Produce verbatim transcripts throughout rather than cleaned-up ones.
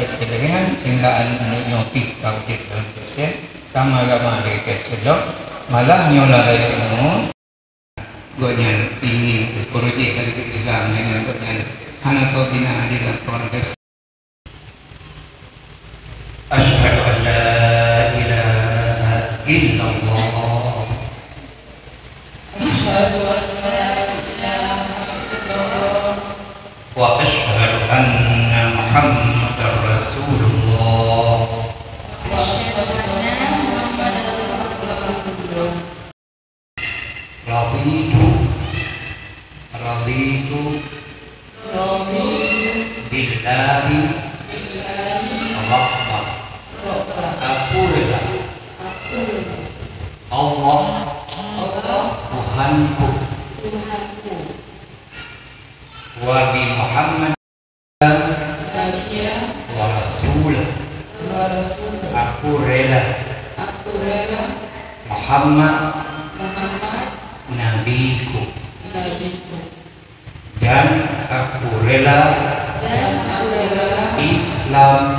కెచ్చలేన చిందాలను పిక్తావు చేసే తమగమరే కెచ్చలో malah nyolare ilmu gonya ingin proyek dari Islam yang dengan ana saudina hadirlah tuan guys asyhadu an la ilaha illallah asyhadu an la ilaha illallah wa asyhadu anna muhammadar rasulullah wa asyhadu anna muhammadar rasulullah Raditu Raditu Billahi Rabba Aku rela Allah Tuhanku Wabi Muhammad Wa Rasulah Aku rela Muhammad Nabiku dan aku rela Islam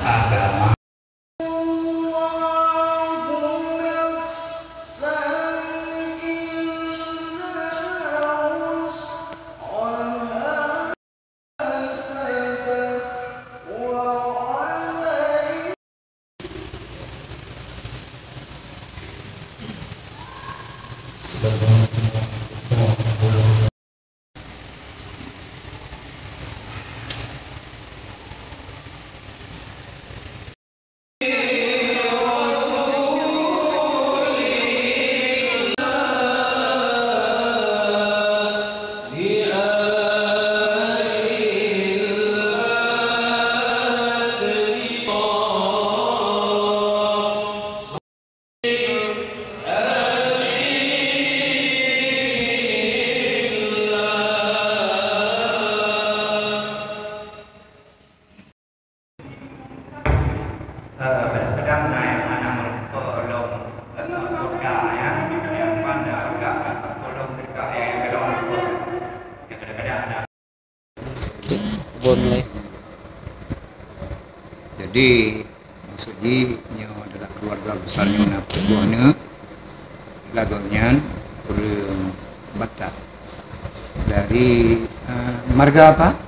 agama boleh. Jadi maksudnya adalah keluarga besarnya nak berbuahnya lagonya berbatak dari uh, marga apa?